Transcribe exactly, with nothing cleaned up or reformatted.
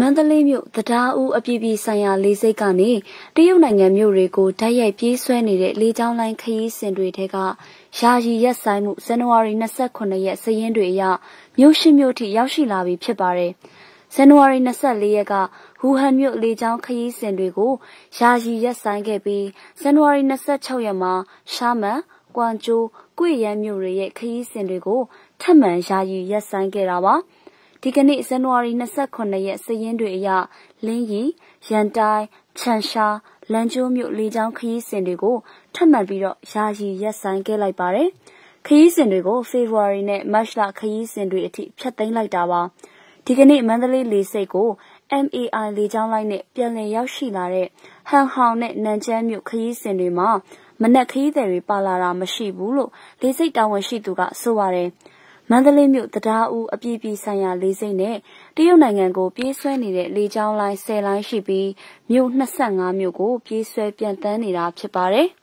曼德雷မြို့တဒါဦးအပြည့်ပြည့်ဆိုင်ရာလေးစိတ်ကနေတရုတ်နိုင်ငံမြို့တွေကိုတိုက်ရိုက်ပြေးဆွဲနေတဲ့လေကြောင်းလိုင်းခရီးစဉ်တွေထဲကယာယီရပ်ဆိုင်းမှုဇန်နဝါရီ၂၈ရက်စာရင်းတွေအရမြို့ရှိမြို့ထိရောက်ရှိလာပြီဖြစ်ပါတယ်။ဇန်နဝါရီ၂၄ရက်ကဝူဟန်မြို့လေကြောင်းခရီးစဉ်တွေကိုယာယီရပ်ဆိုင်းခဲ့ပြီးဇန်နဝါရီ၂၆ရက်မှာရှာမန်၊ကွမ်ကျိုး၊ကွေရန်မြို့တွေရဲ့ခရီးစဉ်တွေကိုထပ်မံယာယီရပ်ဆိုင်းခဲ့တာပါ။ဒီကနေ့ဇန်နဝါရီ၂၈ရက်စာရင်းတွေအရလင်းရီရန်တိုင်းချန်ရှာလန်ကျိုးမြို့လေးချောင်းခရီးစဉ်တွေကိုထပ်မံပြီးတော့ယာယီရပ်ဆိုင်းခဲ့လိုက်ပါတယ်။ခရီးစဉ်တွေကိုဖေဖော်ဝါရီနဲ့မတ်လခရီးစဉ်တွေအထိဖြတ်သိမ်းလိုက်တာပါ။ဒီကနေ့မန္တလေးလေဆိပ်ကို M A I လေးချောင်းလိုက်နဲ့ပြန်လည်ရောက်ရှိလာတဲ့ဟန်ဟောင်နဲ့နန်ချန်းမြို့ခရီးစဉ်တွေမှာမနက်ခရီးသည်တွေပါလာတာမရှိဘူးလို့လေဆိပ်တာဝန်ရှိသူကဆိုပါတယ်။မန္တလေးမြို့တဒါဦးအပြည့်ပြည့်ဆိုင်ရာလေးစိတ်နဲ့တရုတ်နိုင်ငံကိုပြေးဆွဲနေတဲ့လေကြောင်းလိုင်း၁၀လိုင်းရှိပြီးမြို့၂၅မြို့ကိုပြေးဆွဲပြန်တန်းနေတာဖြစ်ပါတယ်။